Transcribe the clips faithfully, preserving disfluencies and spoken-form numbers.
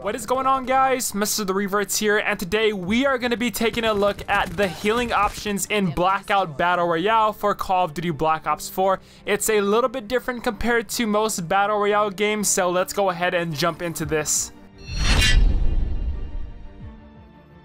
What is going on, guys? MrTheRevertz here, and today we are going to be taking a look at the healing options in Blackout Battle Royale for Call of Duty Black Ops four. It's a little bit different compared to most Battle Royale games, so let's go ahead and jump into this.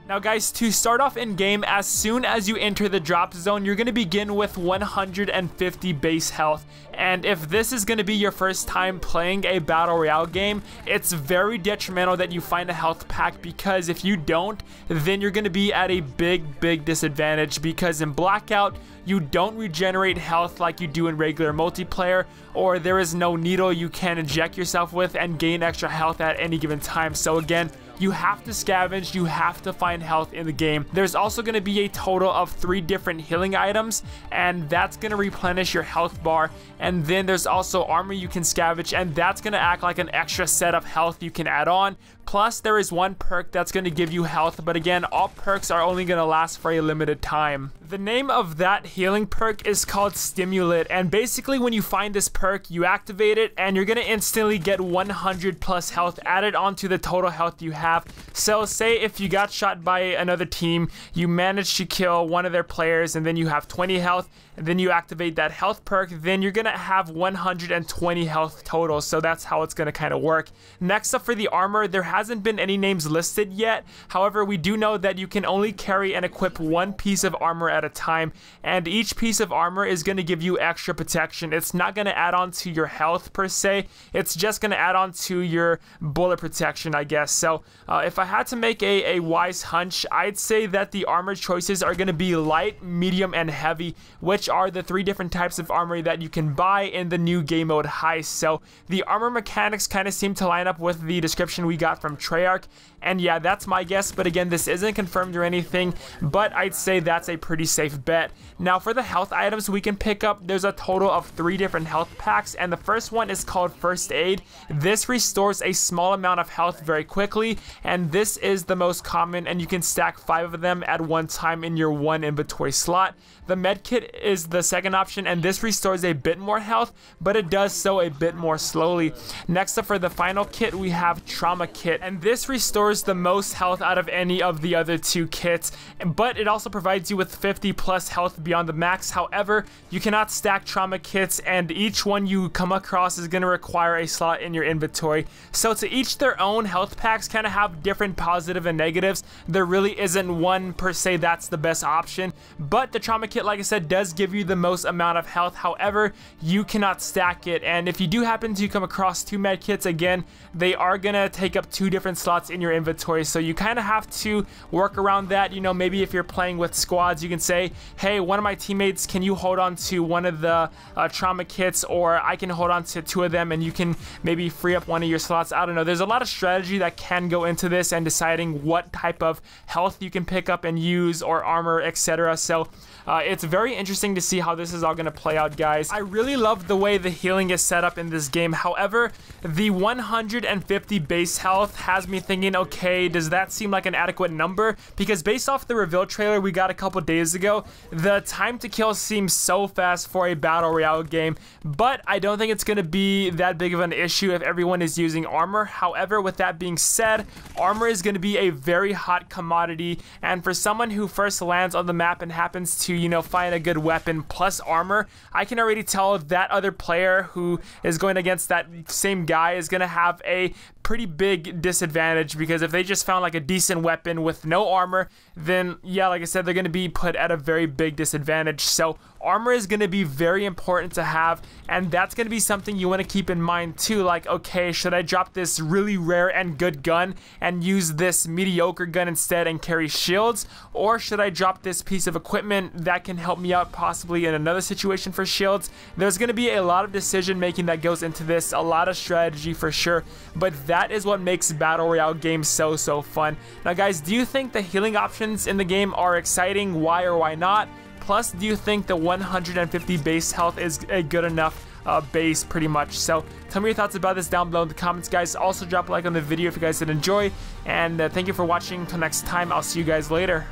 Now guys, to start off in game, as soon as you enter the drop zone, you're going to begin with one hundred fifty base health. And if this is going to be your first time playing a Battle Royale game, it's very detrimental that you find a health pack, because if you don't, then you're going to be at a big, big disadvantage, because in Blackout, you don't regenerate health like you do in regular multiplayer, or there is no needle you can inject yourself with and gain extra health at any given time. So again, you have to scavenge, you have to find health in the game. There's also going to be a total of three different healing items, and that's going to replenish your health bar. And then there's also armor you can scavenge, and that's going to act like an extra set of health you can add on. Plus, there is one perk that's going to give you health, but again, all perks are only going to last for a limited time. The name of that healing perk is called Stimulate, and basically when you find this perk, you activate it, and you're going to instantly get one hundred plus health added onto the total health you have. So say if you got shot by another team, you managed to kill one of their players, and then you have twenty health, and then you activate that health perk, then you're going to have one hundred twenty health total. So that's how it's going to kind of work. Next up, for the armor, there hasn't been any names listed yet. However, we do know that you can only carry and equip one piece of armor at a time, and each piece of armor is going to give you extra protection. It's not going to add on to your health per se, it's just going to add on to your bullet protection, I guess. So uh, if I had to make a, a wise hunch, I'd say that the armor choices are going to be light, medium, and heavy, which are the three different types of armor that you can buy in the new game mode Heist. So the armor mechanics kind of seem to line up with the description we got from Treyarch, and yeah, that's my guess, but again, this isn't confirmed or anything, but I'd say that's a pretty safe bet. Now for the health items we can pick up, there's a total of three different health packs, and the first one is called First Aid. This restores a small amount of health very quickly, and this is the most common, and you can stack five of them at one time in your one inventory slot. The med kit is the second option, and this restores a bit more health, but it does so a bit more slowly. Next up, for the final kit, we have Trauma Kit, and this restores the most health out of any of the other two kits, but it also provides you with fifty plus health beyond the max. However, you cannot stack trauma kits, and each one you come across is going to require a slot in your inventory. So to each their own, health packs kind of have different positive and negatives. There really isn't one per se that's the best option, but the trauma kit, like I said, does give you the most amount of health. However, you cannot stack it, and if you do happen to come across two med kits, again, they are going to take up two Two different slots in your inventory, so you kind of have to work around that. You know, maybe if you're playing with squads, you can say, hey, one of my teammates, can you hold on to one of the uh, trauma kits, or I can hold on to two of them, and you can maybe free up one of your slots. I don't know, there's a lot of strategy that can go into this and deciding what type of health you can pick up and use, or armor, etc. So uh, it's very interesting to see how this is all going to play out, guys. I really love the way the healing is set up in this game. However, the one hundred fifty base health has me thinking, okay, does that seem like an adequate number? Because based off the reveal trailer we got a couple days ago, the time to kill seems so fast for a Battle Royale game, but I don't think it's going to be that big of an issue if everyone is using armor. However, with that being said, armor is going to be a very hot commodity, and for someone who first lands on the map and happens to, you know, find a good weapon plus armor, I can already tell that other player who is going against that same guy is going to have a pretty big disadvantage, because if they just found like a decent weapon with no armor, then yeah, like I said, they're going to be put at a very big disadvantage. So armor is going to be very important to have, and that's going to be something you want to keep in mind too. Like, okay, should I drop this really rare and good gun and use this mediocre gun instead and carry shields, or should I drop this piece of equipment that can help me out possibly in another situation for shields? There's going to be a lot of decision making that goes into this, a lot of strategy for sure, but that is what makes Battle Royale games so so fun. Now guys, do you think the healing options in the game are exciting? Why or why not? Plus, do you think the one hundred fifty base health is a good enough uh, base pretty much? So tell me your thoughts about this down below in the comments, guys. Also drop a like on the video if you guys did enjoy, and uh, thank you for watching. Till next time, I'll see you guys later.